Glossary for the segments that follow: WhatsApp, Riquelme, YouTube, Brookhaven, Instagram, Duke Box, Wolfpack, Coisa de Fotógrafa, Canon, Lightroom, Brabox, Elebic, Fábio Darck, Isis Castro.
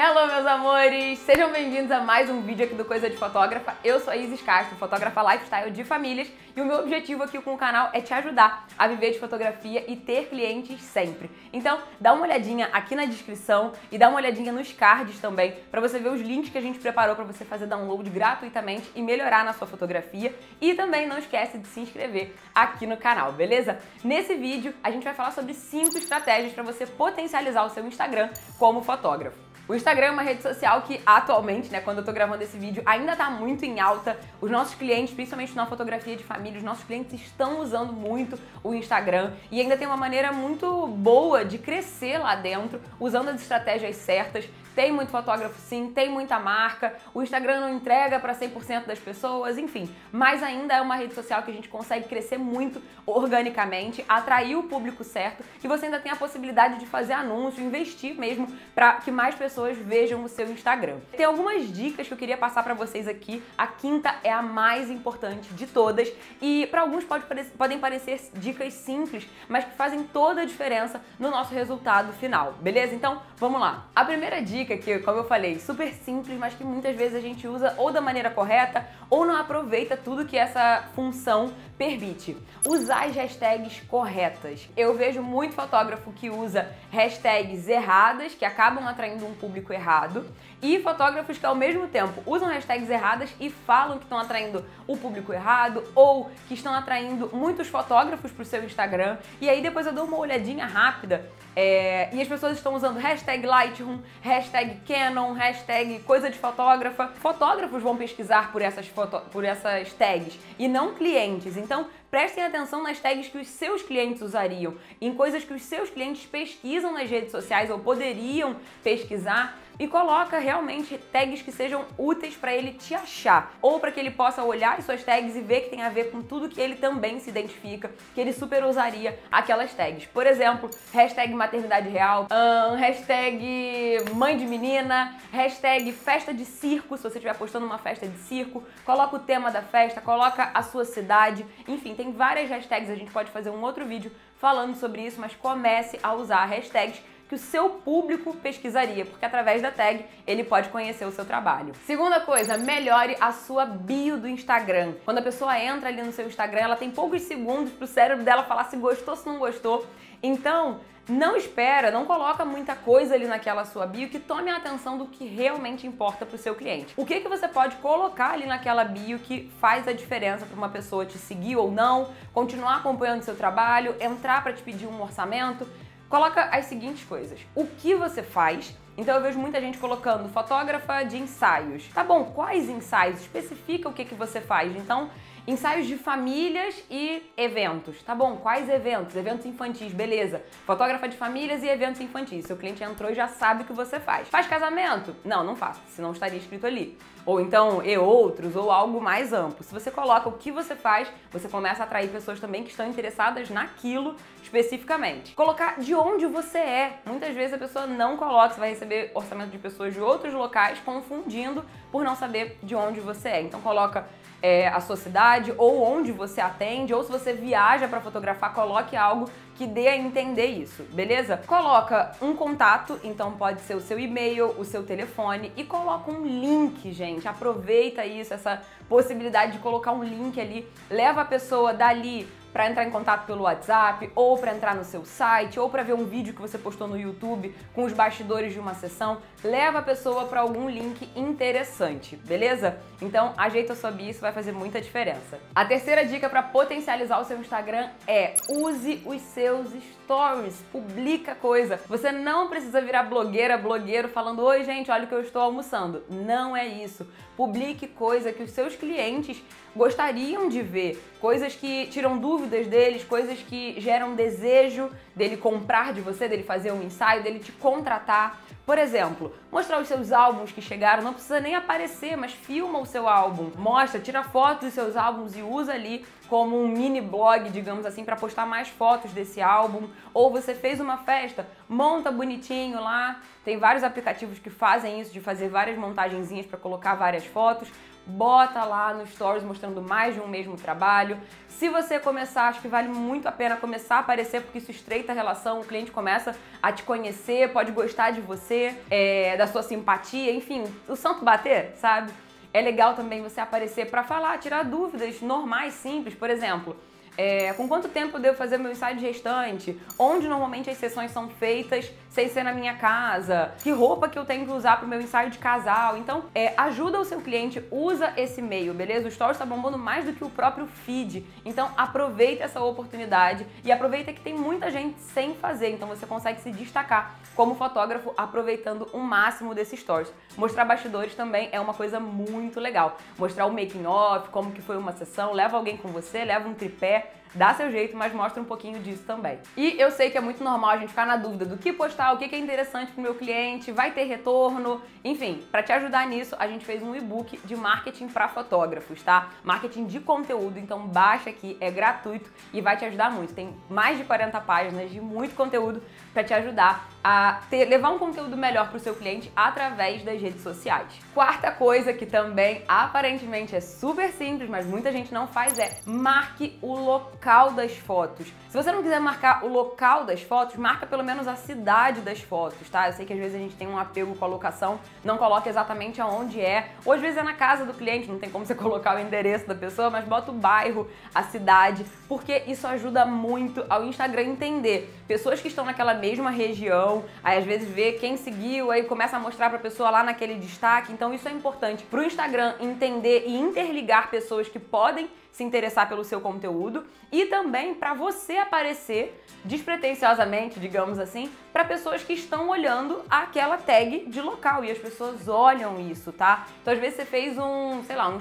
Hello, meus amores! Sejam bem-vindos a mais um vídeo aqui do Coisa de Fotógrafa. Eu sou a Isis Castro, fotógrafa lifestyle de famílias, e o meu objetivo aqui com o canal é te ajudar a viver de fotografia e ter clientes sempre. Então, dá uma olhadinha aqui na descrição e dá uma olhadinha nos cards também, pra você ver os links que a gente preparou pra você fazer download gratuitamente e melhorar na sua fotografia. E também não esquece de se inscrever aqui no canal, beleza? Nesse vídeo, a gente vai falar sobre 5 estratégias pra você potencializar o seu Instagram como fotógrafo. O Instagram é uma rede social que atualmente, né, quando eu tô gravando esse vídeo, ainda tá muito em alta. Os nossos clientes, principalmente na fotografia de família, os nossos clientes estão usando muito o Instagram e ainda tem uma maneira muito boa de crescer lá dentro, usando as estratégias certas. Tem muito fotógrafo sim, tem muita marca, o Instagram não entrega para 100% das pessoas, enfim. Mas ainda é uma rede social que a gente consegue crescer muito organicamente, atrair o público certo, e você ainda tem a possibilidade de fazer anúncio, investir mesmo para que mais pessoas vejam o seu Instagram. Tem algumas dicas que eu queria passar para vocês aqui. A quinta é a mais importante de todas e para alguns podem parecer dicas simples, mas que fazem toda a diferença no nosso resultado final, beleza? Então, vamos lá. A primeira dica que, como eu falei, super simples, mas que muitas vezes a gente usa ou da maneira correta ou não aproveita tudo que essa função permite. Usar as hashtags corretas. Eu vejo muito fotógrafo que usa hashtags erradas, que acabam atraindo um público errado, e fotógrafos que ao mesmo tempo usam hashtags erradas e falam que estão atraindo o público errado ou que estão atraindo muitos fotógrafos para o seu Instagram. E aí depois eu dou uma olhadinha rápida e as pessoas estão usando hashtag Lightroom, hashtag Canon, hashtag Coisa de Fotógrafa. Fotógrafos vão pesquisar por essas tags e não clientes. Então, prestem atenção nas tags que os seus clientes usariam, em coisas que os seus clientes pesquisam nas redes sociais ou poderiam pesquisar, e coloca realmente tags que sejam úteis para ele te achar, ou para que ele possa olhar as suas tags e ver que tem a ver com tudo que ele também se identifica, que ele super usaria aquelas tags. Por exemplo, hashtag maternidade real, hashtag mãe de menina, hashtag festa de circo, se você estiver postando uma festa de circo, coloca o tema da festa, coloca a sua cidade, enfim, tem várias hashtags, a gente pode fazer um outro vídeo falando sobre isso, mas comece a usar hashtags que o seu público pesquisaria, porque através da tag ele pode conhecer o seu trabalho. Segunda coisa, melhore a sua bio do Instagram. Quando a pessoa entra ali no seu Instagram, ela tem poucos segundos pro cérebro dela falar se gostou, se não gostou. Então, não espera, não coloca muita coisa ali naquela sua bio que tome a atenção do que realmente importa para o seu cliente. O que você pode colocar ali naquela bio que faz a diferença para uma pessoa te seguir ou não, continuar acompanhando o seu trabalho, entrar para te pedir um orçamento? Coloca as seguintes coisas. O que você faz? Então eu vejo muita gente colocando fotógrafa de ensaios. Tá bom, quais ensaios? Especifica o que você faz. Então, ensaios de famílias e eventos. Tá bom, quais eventos? Eventos infantis, beleza. Fotógrafa de famílias e eventos infantis. Seu cliente entrou e já sabe o que você faz. Faz casamento? Não, não faço, senão estaria escrito ali. Ou então, e outros, ou algo mais amplo. Se você coloca o que você faz, você começa a atrair pessoas também que estão interessadas naquilo especificamente. Colocar de onde você é. Muitas vezes a pessoa não coloca, você vai receber orçamento de pessoas de outros locais, confundindo por não saber de onde você é. Então coloca a sua cidade, ou onde você atende, ou se você viaja para fotografar, coloque algo que dê a entender isso, beleza? Coloca um contato, então pode ser o seu e-mail, o seu telefone, e coloca um link, gente. Aproveita isso, essa possibilidade de colocar um link ali, leva a pessoa dali para entrar em contato pelo WhatsApp, ou para entrar no seu site, ou para ver um vídeo que você postou no YouTube com os bastidores de uma sessão, leva a pessoa para algum link interessante, beleza? Então, ajeita a sua bio, isso vai fazer muita diferença. A terceira dica para potencializar o seu Instagram é: use os seus stories, publica coisa. Você não precisa virar blogueira, blogueiro falando: "Oi, gente, olha o que eu estou almoçando". Não é isso. Publique coisa que os seus clientes gostariam de ver, coisas que tiram dúvidas deles, coisas que geram desejo dele comprar de você, dele fazer um ensaio, dele te contratar. Por exemplo, mostrar os seus álbuns que chegaram, não precisa nem aparecer, mas filma o seu álbum, mostra, tira fotos dos seus álbuns e usa ali como um mini blog, digamos assim, para postar mais fotos desse álbum. Ou você fez uma festa, monta bonitinho lá, tem vários aplicativos que fazem isso, de fazer várias montagenzinhas para colocar várias fotos. bota lá no Stories mostrando mais de um mesmo trabalho. Se você começar, acho que vale muito a pena começar a aparecer, porque isso estreita a relação, o cliente começa a te conhecer, pode gostar de você, da sua simpatia, enfim, o santo bater, sabe? É legal também você aparecer para falar, tirar dúvidas normais, simples, por exemplo... com quanto tempo eu devo fazer meu ensaio de gestante? Onde normalmente as sessões são feitas sem ser na minha casa? Que roupa que eu tenho que usar para o meu ensaio de casal? Então, ajuda o seu cliente, usa esse meio, beleza? O Stories está bombando mais do que o próprio feed. Então, aproveita essa oportunidade e aproveita que tem muita gente sem fazer. Então, você consegue se destacar como fotógrafo aproveitando o máximo desses Stories. Mostrar bastidores também é uma coisa muito legal. Mostrar o making of, como que foi uma sessão, leva alguém com você, leva um tripé. Dá seu jeito, mas mostra um pouquinho disso também. E eu sei que é muito normal a gente ficar na dúvida do que postar, o que é interessante pro meu cliente, vai ter retorno, enfim, para te ajudar nisso, a gente fez um e-book de marketing para fotógrafos, tá? Marketing de conteúdo, então baixa aqui, é gratuito e vai te ajudar muito. Tem mais de 40 páginas de muito conteúdo para te ajudar a levar um conteúdo melhor pro seu cliente através das redes sociais. Quarta coisa que também aparentemente é super simples, mas muita gente não faz é marque o local das fotos. Se você não quiser marcar o local das fotos, marca pelo menos a cidade das fotos, tá? Eu sei que às vezes a gente tem um apego com a locação, não coloca exatamente aonde é, ou às vezes é na casa do cliente, não tem como você colocar o endereço da pessoa, mas bota o bairro, a cidade, porque isso ajuda muito ao Instagram entender pessoas que estão naquela mesma região, aí às vezes vê quem seguiu, aí começa a mostrar pra pessoa lá naquele destaque, então isso é importante pro Instagram entender e interligar pessoas que podem se interessar pelo seu conteúdo e também para você aparecer despretensiosamente, digamos assim, para pessoas que estão olhando aquela tag de local e as pessoas olham isso, tá? Então às vezes você fez um, sei lá, um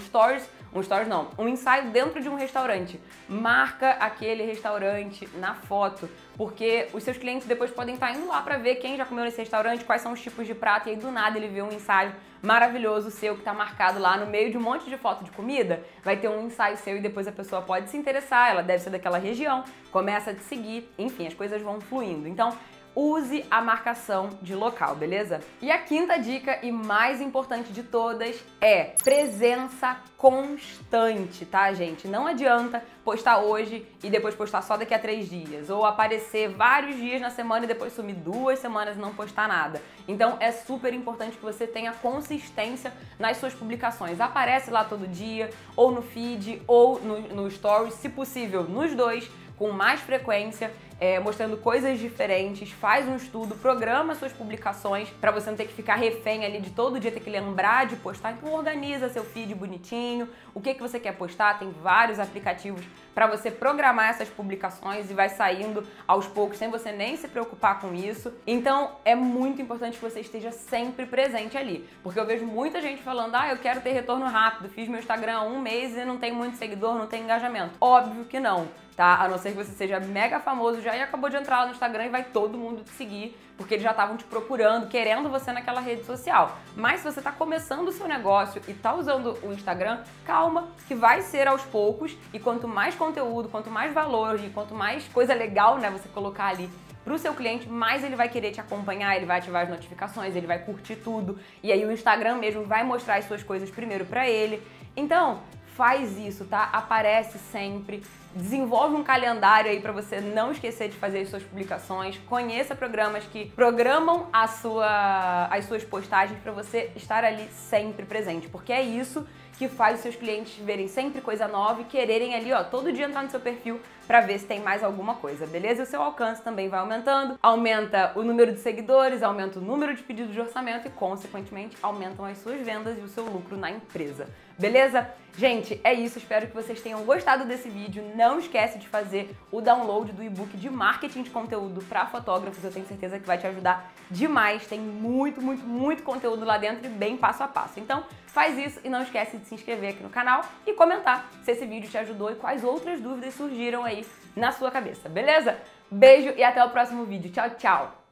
ensaio dentro de um restaurante. Marca aquele restaurante na foto, porque os seus clientes depois podem estar indo lá para ver quem já comeu nesse restaurante, quais são os tipos de prato, e aí do nada ele vê um ensaio maravilhoso seu que tá marcado lá no meio de um monte de foto de comida, vai ter um ensaio seu e depois a pessoa pode se interessar, ela deve ser daquela região, começa a te seguir, enfim, as coisas vão fluindo. Então, use a marcação de local, beleza? E a quinta dica, e mais importante de todas, é presença constante, tá, gente? Não adianta postar hoje e depois postar só daqui a 3 dias, ou aparecer vários dias na semana e depois sumir 2 semanas e não postar nada. Então é super importante que você tenha consistência nas suas publicações. Aparece lá todo dia, ou no feed, ou no stories, se possível nos dois, com mais frequência, mostrando coisas diferentes, faz um estudo, programa suas publicações para você não ter que ficar refém ali de todo dia ter que lembrar de postar. Então organiza seu feed bonitinho, o que você quer postar, tem vários aplicativos para você programar essas publicações e vai saindo aos poucos sem você nem se preocupar com isso. Então é muito importante que você esteja sempre presente ali, porque eu vejo muita gente falando, ah, eu quero ter retorno rápido, fiz meu Instagram há 1 mês e não tem muito seguidor, não tem engajamento. Óbvio que não, tá? A não ser que você seja mega famoso já e acabou de entrar lá no Instagram e vai todo mundo te seguir, porque eles já estavam te procurando, querendo você naquela rede social. Mas se você está começando o seu negócio e está usando o Instagram, calma, que vai ser aos poucos, e quanto mais conteúdo, quanto mais valor e quanto mais coisa legal, né, você colocar ali para o seu cliente, mais ele vai querer te acompanhar, ele vai ativar as notificações, ele vai curtir tudo, e aí o Instagram mesmo vai mostrar as suas coisas primeiro para ele. Então, faz isso, tá? Aparece sempre, desenvolve um calendário aí pra você não esquecer de fazer as suas publicações, conheça programas que programam as suas postagens pra você estar ali sempre presente, porque é isso que faz os seus clientes verem sempre coisa nova e quererem ali, ó, todo dia entrar no seu perfil pra ver se tem mais alguma coisa, beleza? E o seu alcance também vai aumentando, aumenta o número de seguidores, aumenta o número de pedidos de orçamento e, consequentemente, aumentam as suas vendas e o seu lucro na empresa, beleza? Gente, é isso, espero que vocês tenham gostado desse vídeo. Não esquece de fazer o download do e-book de marketing de conteúdo para fotógrafos, eu tenho certeza que vai te ajudar demais, tem muito, muito, muito conteúdo lá dentro e bem passo a passo. Então faz isso e não esquece de se inscrever aqui no canal e comentar se esse vídeo te ajudou e quais outras dúvidas surgiram aí na sua cabeça, beleza? Beijo e até o próximo vídeo. Tchau, tchau!